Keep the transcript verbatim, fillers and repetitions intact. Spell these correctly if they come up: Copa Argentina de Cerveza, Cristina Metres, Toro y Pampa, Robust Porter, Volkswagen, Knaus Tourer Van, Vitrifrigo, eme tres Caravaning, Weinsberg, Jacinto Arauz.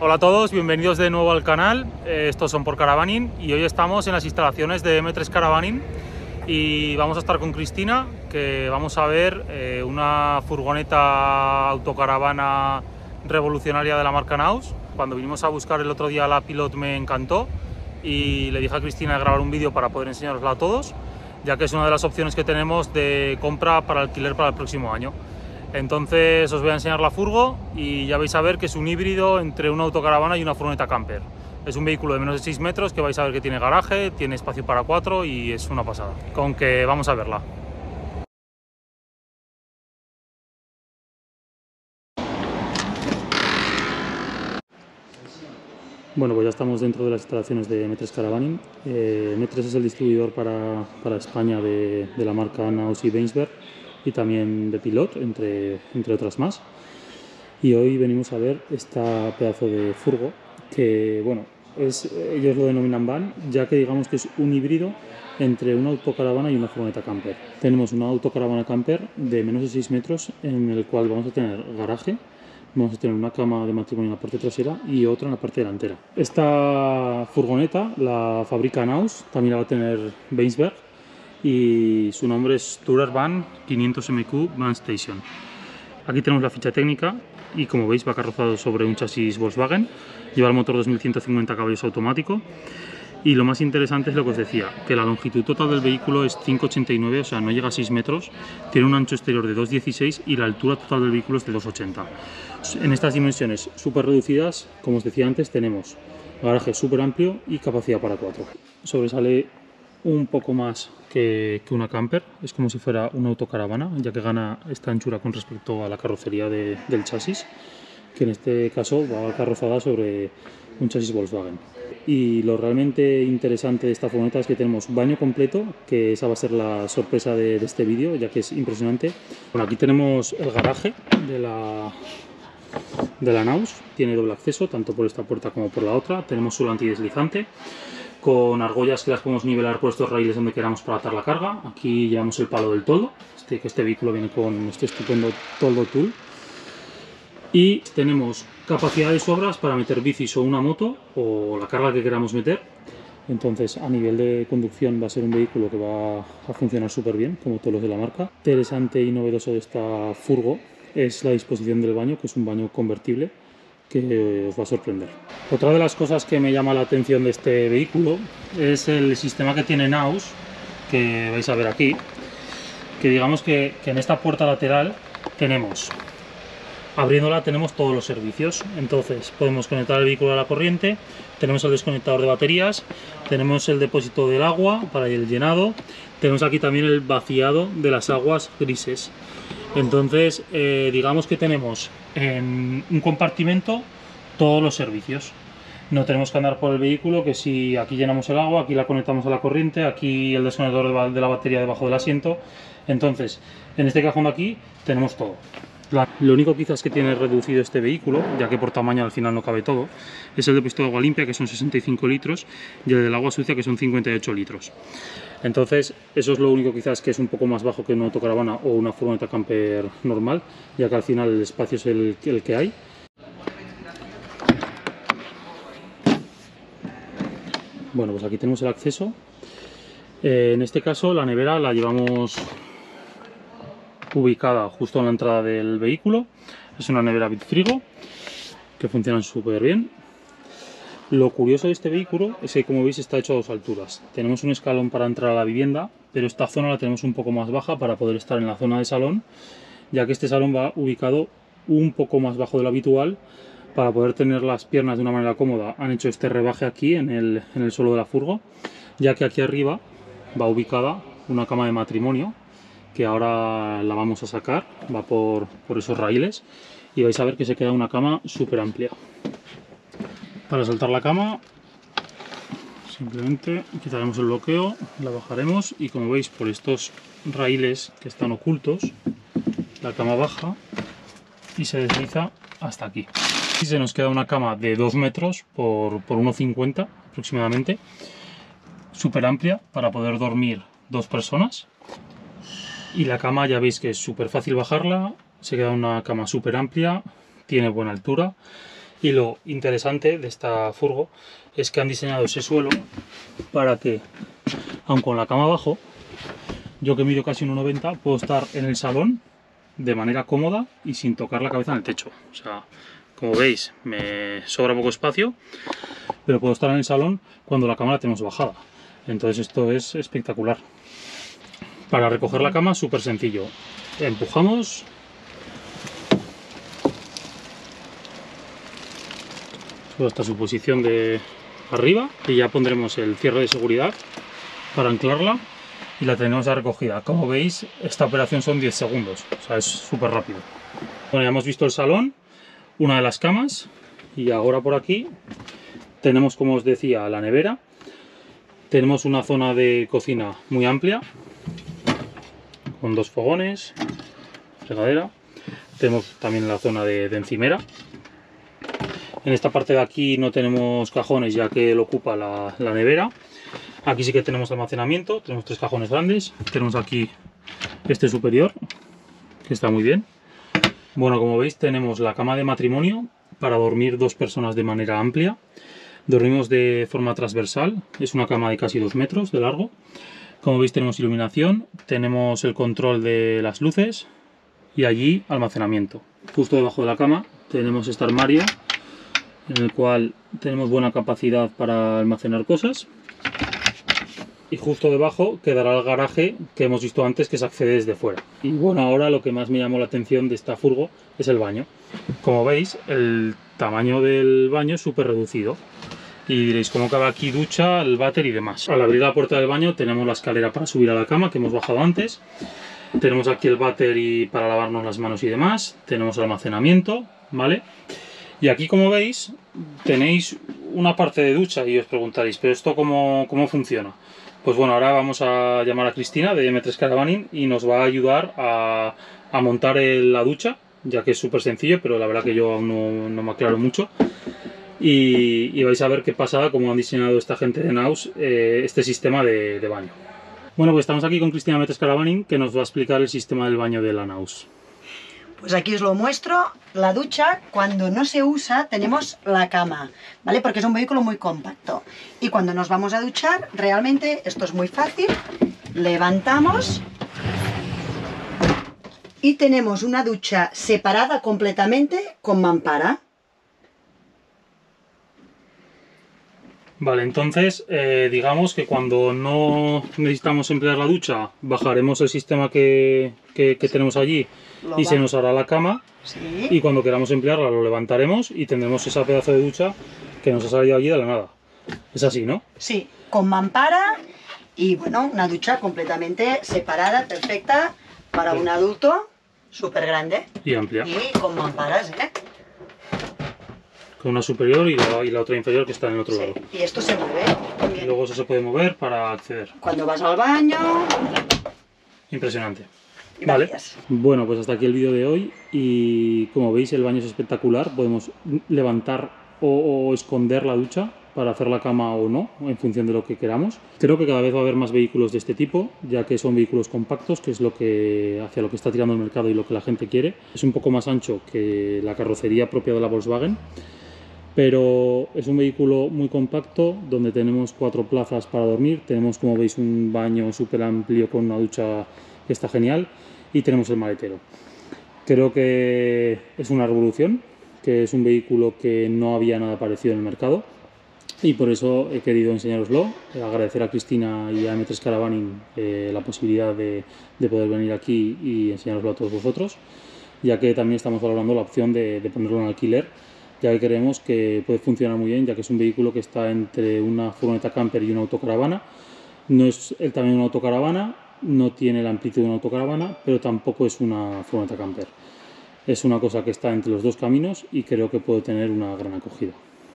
Hola a todos, bienvenidos de nuevo al canal. Eh, estos son por Caravaning y hoy estamos en las instalaciones de eme tres Caravaning y vamos a estar con Cristina, que vamos a ver eh, una furgoneta autocaravana revolucionaria de la marca Knaus. Cuando vinimos a buscar el otro día la Pilot me encantó y le dije a Cristina de grabar un vídeo para poder enseñarosla a todos, ya que es una de las opciones que tenemos de compra para alquiler para el próximo año. Entonces os voy a enseñar la furgo y ya vais a ver que es un híbrido entre una autocaravana y una furgoneta camper. Es un vehículo de menos de seis metros que vais a ver que tiene garaje, tiene espacio para cuatro y es una pasada. Con que vamos a verla. Bueno, pues ya estamos dentro de las instalaciones de eme tres Caravaning. Eh, eme tres es el distribuidor para, para España de, de la marca Knaus y Weinsberg, y también de Pilot, entre, entre otras más. Y hoy venimos a ver esta pedazo de furgo, que bueno, es, ellos lo denominan van, ya que digamos que es un híbrido entre una autocaravana y una furgoneta camper. Tenemos una autocaravana camper de menos de seis metros, en el cual vamos a tener garaje, vamos a tener una cama de matrimonio en la parte trasera y otra en la parte delantera. Esta furgoneta la fabrica Knaus, también la va a tener Weinsberg, y su nombre es Tourer Van quinientos eme cu Van Station. Aquí tenemos la ficha técnica y, como veis, va carrozado sobre un chasis Volkswagen, lleva el motor dos mil ciento cincuenta caballos automático y lo más interesante es lo que os decía, que la longitud total del vehículo es cinco coma ochenta y nueve, o sea, no llega a seis metros, tiene un ancho exterior de dos coma dieciséis y la altura total del vehículo es de dos coma ochenta. En estas dimensiones súper reducidas, como os decía antes, tenemos garaje súper amplio y capacidad para cuatro. Sobresale un poco más que, que una camper, es como si fuera una autocaravana, ya que gana esta anchura con respecto a la carrocería de, del chasis, que en este caso va carrozada sobre un chasis Volkswagen. Y lo realmente interesante de esta furgoneta es que tenemos baño completo, que esa va a ser la sorpresa de, de este vídeo, ya que es impresionante. Bueno, aquí tenemos el garaje de la, de la Knaus, tiene doble acceso, tanto por esta puerta como por la otra. Tenemos suelo antideslizante, con argollas que las podemos nivelar por estos raíles donde queramos para atar la carga. Aquí llevamos el palo del toldo, este, que este vehículo viene con este estupendo toldo tool. Y tenemos capacidad de sobras para meter bicis o una moto o la carga que queramos meter. Entonces, a nivel de conducción va a ser un vehículo que va a funcionar súper bien, como todos los de la marca. Interesante y novedoso de esta furgo es la disposición del baño, que es un baño convertible, que os va a sorprender. Otra de las cosas que me llama la atención de este vehículo es el sistema que tiene Knaus, que vais a ver aquí, que digamos que, que en esta puerta lateral tenemos, abriéndola, tenemos todos los servicios. Entonces podemos conectar el vehículo a la corriente, tenemos el desconectador de baterías, tenemos el depósito del agua para el llenado, tenemos aquí también el vaciado de las aguas grises. Entonces, eh, digamos que tenemos en un compartimento todos los servicios. No tenemos que andar por el vehículo, que si aquí llenamos el agua, aquí la conectamos a la corriente, aquí el desconectador de la batería debajo del asiento. Entonces, en este cajón de aquí tenemos todo. Lo único quizás que tiene reducido este vehículo, ya que por tamaño al final no cabe todo, es el depósito de agua limpia, que son sesenta y cinco litros, y el del agua sucia, que son cincuenta y ocho litros. Entonces, eso es lo único quizás que es un poco más bajo que una autocaravana o una furgoneta camper normal, ya que al final el espacio es el, el que hay. Bueno, pues aquí tenemos el acceso. Eh, en este caso, la nevera la llevamos ubicada justo en la entrada del vehículo. Es una nevera Vitrifrigo que funciona súper bien. Lo curioso de este vehículo es que, como veis, está hecho a dos alturas. Tenemos un escalón para entrar a la vivienda, pero esta zona la tenemos un poco más baja para poder estar en la zona de salón, ya que este salón va ubicado un poco más bajo de lo habitual. Para poder tener las piernas de una manera cómoda, han hecho este rebaje aquí en el, en el suelo de la furgo, ya que aquí arriba va ubicada una cama de matrimonio, que ahora la vamos a sacar, va por, por esos raíles, y vais a ver que se queda una cama súper amplia. Para saltar la cama, simplemente quitaremos el bloqueo, la bajaremos y, como veis, por estos raíles que están ocultos, la cama baja y se desliza hasta aquí. Y se nos queda una cama de dos metros por, por uno cincuenta aproximadamente, súper amplia para poder dormir dos personas. Y la cama, ya veis que es súper fácil bajarla, se queda una cama súper amplia, tiene buena altura Y lo interesante de esta furgo es que han diseñado ese suelo para que, aun con la cama abajo, yo que mido casi uno noventa, puedo estar en el salón de manera cómoda y sin tocar la cabeza en el techo. O sea, como veis, me sobra poco espacio, pero puedo estar en el salón cuando la cama la tenemos bajada. Entonces esto es espectacular. Para recoger la cama, súper sencillo. Empujamos. Solo hasta su posición de arriba. Y ya pondremos el cierre de seguridad para anclarla. Y la tenemos ya recogida. Como veis, esta operación son diez segundos. O sea, es súper rápido. Bueno, ya hemos visto el salón, una de las camas. Y ahora por aquí tenemos, como os decía, la nevera. Tenemos una zona de cocina muy amplia, con dos fogones, fregadera. Tenemos también la zona de, de encimera. En esta parte de aquí no tenemos cajones, ya que lo ocupa la, la nevera. Aquí sí que tenemos almacenamiento, tenemos tres cajones grandes. Tenemos aquí este superior, que está muy bien. Bueno, como veis, tenemos la cama de matrimonio para dormir dos personas de manera amplia. Dormimos de forma transversal, es una cama de casi dos metros de largo. Como veis, tenemos iluminación, tenemos el control de las luces y allí almacenamiento. Justo debajo de la cama tenemos este armario en el cual tenemos buena capacidad para almacenar cosas. Y justo debajo quedará el garaje que hemos visto antes, que se accede desde fuera. Y bueno, ahora lo que más me llamó la atención de esta furgo es el baño. Como veis, el tamaño del baño es súper reducido. Y diréis, ¿cómo cabe aquí ducha, el váter y demás? Al abrir la puerta del baño tenemos la escalera para subir a la cama, que hemos bajado antes. Tenemos aquí el váter y para lavarnos las manos y demás. Tenemos almacenamiento, ¿vale? Y aquí, como veis, tenéis una parte de ducha y os preguntaréis, ¿pero esto cómo, cómo funciona? Pues bueno, ahora vamos a llamar a Cristina de eme tres Caravaning y nos va a ayudar a, a montar el, la ducha, ya que es súper sencillo, pero la verdad que yo aún no, no me aclaro mucho. Y, y vais a ver qué pasada cómo han diseñado esta gente de Knaus eh, este sistema de, de baño. Bueno, pues estamos aquí con Cristina Metres Caravaning, que nos va a explicar el sistema del baño de la Knaus. Pues aquí os lo muestro. La ducha, cuando no se usa, tenemos la cama, ¿vale? Porque es un vehículo muy compacto. Y cuando nos vamos a duchar, realmente esto es muy fácil. Levantamos y tenemos una ducha separada completamente con mampara. Vale, entonces eh, digamos que cuando no necesitamos emplear la ducha, bajaremos el sistema que, que, que tenemos allí lo y va. Se nos hará la cama. ¿Sí? Y cuando queramos emplearla lo levantaremos y tendremos esa pedazo de ducha que nos ha salido allí de la nada. Es así, ¿no? Sí, con mampara y bueno, una ducha completamente separada, perfecta para un adulto, súper grande. Y amplia. Y con mamparas, ¿eh? Una superior y la, y la otra inferior que está en el otro sí, lado. Y esto se mueve. Bien. Y luego eso se puede mover para acceder. Cuando vas al baño. Impresionante. Vale. Bueno, pues hasta aquí el vídeo de hoy. Y como veis, el baño es espectacular. Podemos levantar o, o esconder la ducha para hacer la cama o no, en función de lo que queramos. Creo que cada vez va a haber más vehículos de este tipo, ya que son vehículos compactos, que es lo que hacia lo que está tirando el mercado y lo que la gente quiere. Es un poco más ancho que la carrocería propia de la Volkswagen. Pero es un vehículo muy compacto, donde tenemos cuatro plazas para dormir, tenemos, como veis, un baño súper amplio con una ducha que está genial, y tenemos el maletero. Creo que es una revolución, que es un vehículo que no había nada parecido en el mercado, y por eso he querido enseñároslo. Agradecer a Cristina y a eme tres Caravaning eh, la posibilidad de, de poder venir aquí y enseñároslo a todos vosotros, ya que también estamos valorando la opción de, de ponerlo en alquiler, ya que creemos que puede funcionar muy bien, ya que es un vehículo que está entre una furgoneta camper y una autocaravana. No es el tamaño de una autocaravana, no tiene la amplitud de una autocaravana, pero tampoco es una furgoneta camper. Es una cosa que está entre los dos caminos y creo que puede tener una gran acogida.